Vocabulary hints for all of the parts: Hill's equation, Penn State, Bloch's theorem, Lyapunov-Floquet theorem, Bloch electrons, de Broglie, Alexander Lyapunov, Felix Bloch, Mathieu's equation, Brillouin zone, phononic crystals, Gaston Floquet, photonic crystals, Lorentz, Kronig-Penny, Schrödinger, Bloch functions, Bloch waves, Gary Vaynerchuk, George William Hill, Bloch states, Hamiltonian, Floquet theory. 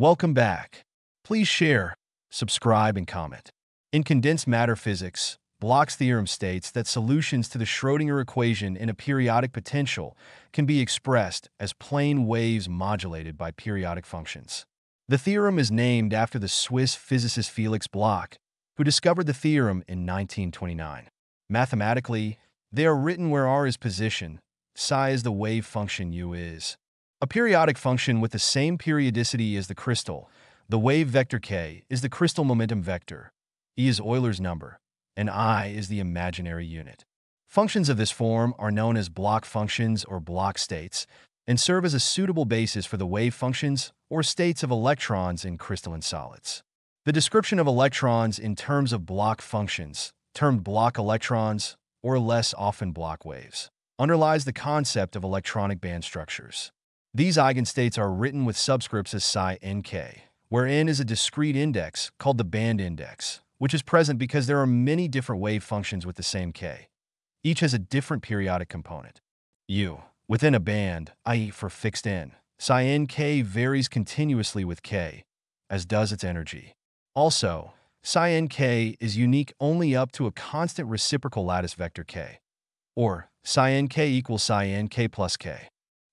Welcome back. Please share, subscribe, and comment. In condensed matter physics, Bloch's theorem states that solutions to the Schrödinger equation in a periodic potential can be expressed as plane waves modulated by periodic functions. The theorem is named after the Swiss physicist Felix Bloch, who discovered the theorem in 1929. Mathematically, they are written where r is position, psi is the wave function u is. A periodic function with the same periodicity as the crystal, the wave vector k is the crystal momentum vector, e is Euler's number, and I is the imaginary unit. Functions of this form are known as Bloch functions or Bloch states, and serve as a suitable basis for the wave functions or states of electrons in crystalline solids. The description of electrons in terms of Bloch functions, termed Bloch electrons or less often Bloch waves, underlies the concept of electronic band structures. These eigenstates are written with subscripts as psi nk, where n is a discrete index called the band index, which is present because there are many different wave functions with the same k. Each has a different periodic component. U, within a band, i.e. for fixed n, psi nk varies continuously with k, as does its energy. Also, psi nk is unique only up to a constant reciprocal lattice vector k, or psi nk equals psi nk plus k.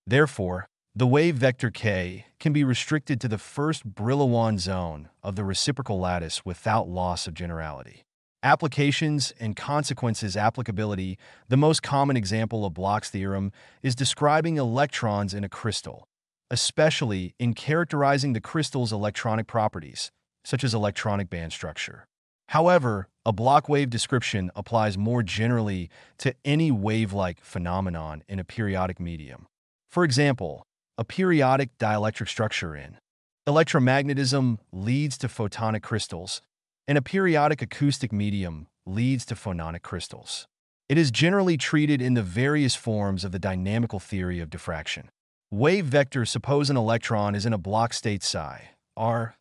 Therefore, the wave vector k can be restricted to the first Brillouin zone of the reciprocal lattice without loss of generality. Applications and consequences applicability. The most common example of Bloch's theorem is describing electrons in a crystal, especially in characterizing the crystal's electronic properties, such as electronic band structure. However, a Bloch wave description applies more generally to any wave-like phenomenon in a periodic medium. For example, a periodic dielectric structure in electromagnetism leads to photonic crystals, and a periodic acoustic medium leads to phononic crystals. It is generally treated in the various forms of the dynamical theory of diffraction. Wave vectors suppose an electron is in a Bloch state psi r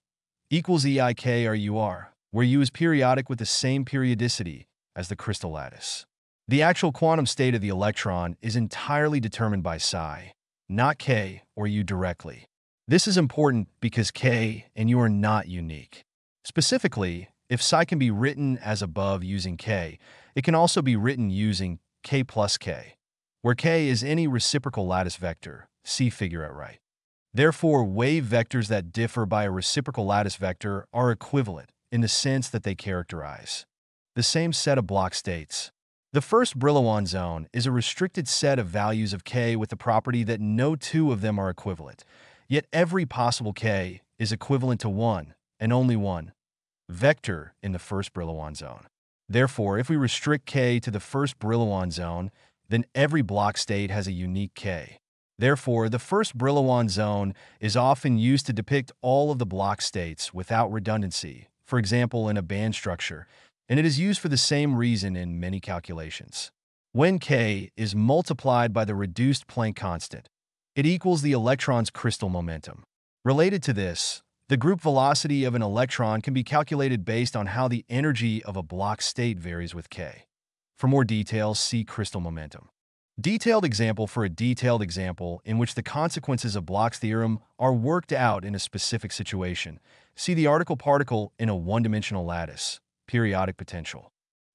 equals eikrur, where u is periodic with the same periodicity as the crystal lattice. The actual quantum state of the electron is entirely determined by psi, not k or u directly. This is important because k and u are not unique. Specifically, if psi can be written as above using k, it can also be written using k plus k, where k is any reciprocal lattice vector, see figure at right. Therefore, wave vectors that differ by a reciprocal lattice vector are equivalent in the sense that they characterize the same set of Bloch states. The first Brillouin zone is a restricted set of values of k with the property that no two of them are equivalent, yet every possible k is equivalent to one, and only one, vector in the first Brillouin zone. Therefore, if we restrict k to the first Brillouin zone, then every Bloch state has a unique k. Therefore, the first Brillouin zone is often used to depict all of the Bloch states without redundancy, for example in a band structure, and it is used for the same reason in many calculations. When k is multiplied by the reduced Planck constant, it equals the electron's crystal momentum. Related to this, the group velocity of an electron can be calculated based on how the energy of a Bloch state varies with k. For more details, see crystal momentum. Detailed example. For a detailed example in which the consequences of Bloch's theorem are worked out in a specific situation, see the article particle in a one-dimensional lattice, periodic potential.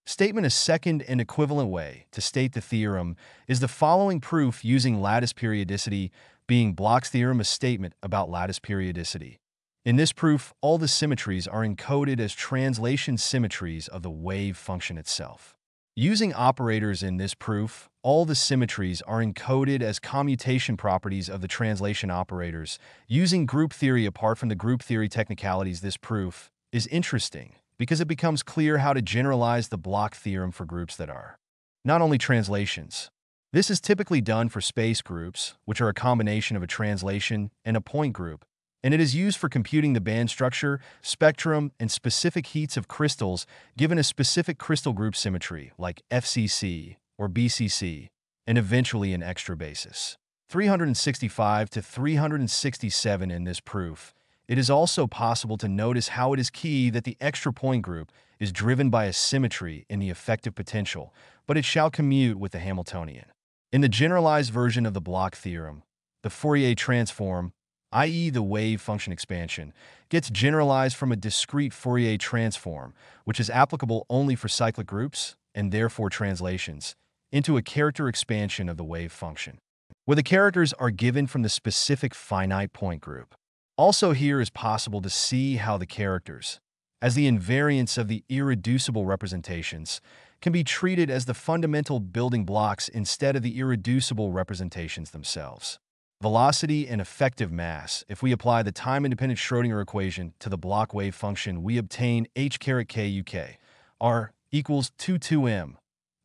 Statement. A second and equivalent way to state the theorem is the following proof using lattice periodicity, being Bloch's theorem a statement about lattice periodicity. In this proof, all the symmetries are encoded as translation symmetries of the wave function itself. Using operators in this proof, all the symmetries are encoded as commutation properties of the translation operators. Using group theory apart from the group theory technicalities, this proof is interesting because it becomes clear how to generalize the Bloch theorem for groups that are not only translations. This is typically done for space groups, which are a combination of a translation and a point group, and it is used for computing the band structure, spectrum, and specific heats of crystals given a specific crystal group symmetry like FCC or BCC, and eventually an extra basis. 365 to 367 in this proof. It is also possible to notice how it is key that the extra point group is driven by a symmetry in the effective potential, but it shall commute with the Hamiltonian. In the generalized version of the Bloch theorem, the Fourier transform i.e. the wave function expansion, gets generalized from a discrete Fourier transform, which is applicable only for cyclic groups, and therefore translations, into a character expansion of the wave function, where the characters are given from the specific finite point group. Also here is possible to see how the characters, as the invariants of the irreducible representations, can be treated as the fundamental building blocks instead of the irreducible representations themselves. Velocity and effective mass. If we apply the time-independent Schrödinger equation to the Bloch wave function, we obtain h_k_uk, r equals 2m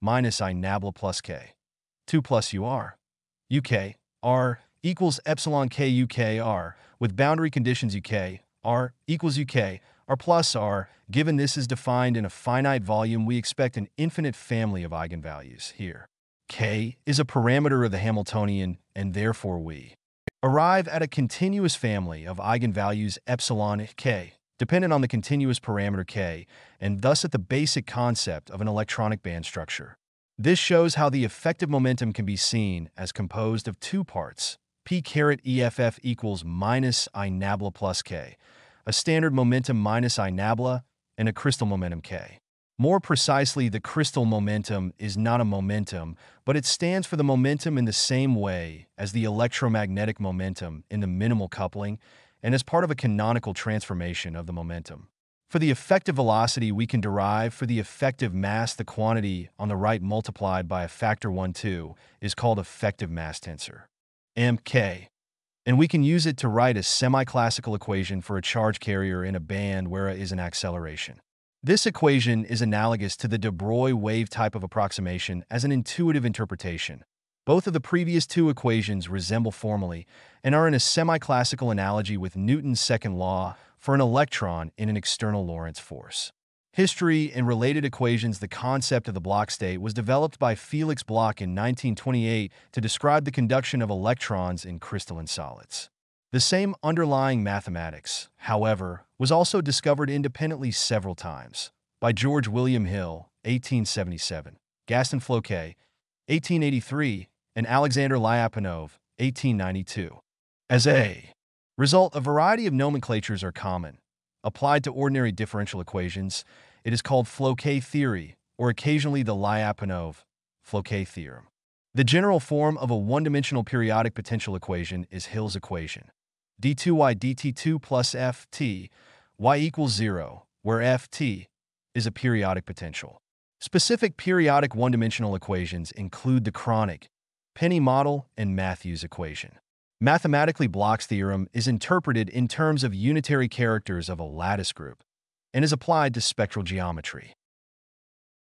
minus I nabla plus k, 2 plus ur, uk, r equals epsilon k uk r, with boundary conditions uk, r equals uk, r plus r. Given this is defined in a finite volume, we expect an infinite family of eigenvalues here. K is a parameter of the Hamiltonian, and therefore we arrive at a continuous family of eigenvalues epsilon k, dependent on the continuous parameter k, and thus at the basic concept of an electronic band structure. This shows how the effective momentum can be seen as composed of two parts, p caret EFF equals minus I nabla plus k, a standard momentum minus I nabla, and a crystal momentum k. More precisely, the crystal momentum is not a momentum, but it stands for the momentum in the same way as the electromagnetic momentum in the minimal coupling and as part of a canonical transformation of the momentum. For the effective velocity, we can derive for the effective mass the quantity on the right multiplied by a factor 1/2 is called effective mass tensor, MK. And we can use it to write a semi-classical equation for a charge carrier in a band where A is an acceleration. This equation is analogous to the de Broglie wave type of approximation as an intuitive interpretation. Both of the previous two equations resemble formally and are in a semi-classical analogy with Newton's second law for an electron in an external Lorentz force. History and related equations. The concept of the Bloch state was developed by Felix Bloch in 1928 to describe the conduction of electrons in crystalline solids. The same underlying mathematics, however, was also discovered independently several times by George William Hill, 1877, Gaston Floquet, 1883, and Alexander Lyapunov, 1892. As a result, a variety of nomenclatures are common. Applied to ordinary differential equations, it is called Floquet theory, or occasionally the Lyapunov-Floquet theorem. The general form of a one-dimensional periodic potential equation is Hill's equation, d2y dt2 plus ft, y equals 0, where ft is a periodic potential. Specific periodic one-dimensional equations include the Kronig-Penny model and Mathieu's equation. Mathematically, Bloch's theorem is interpreted in terms of unitary characters of a lattice group and is applied to spectral geometry.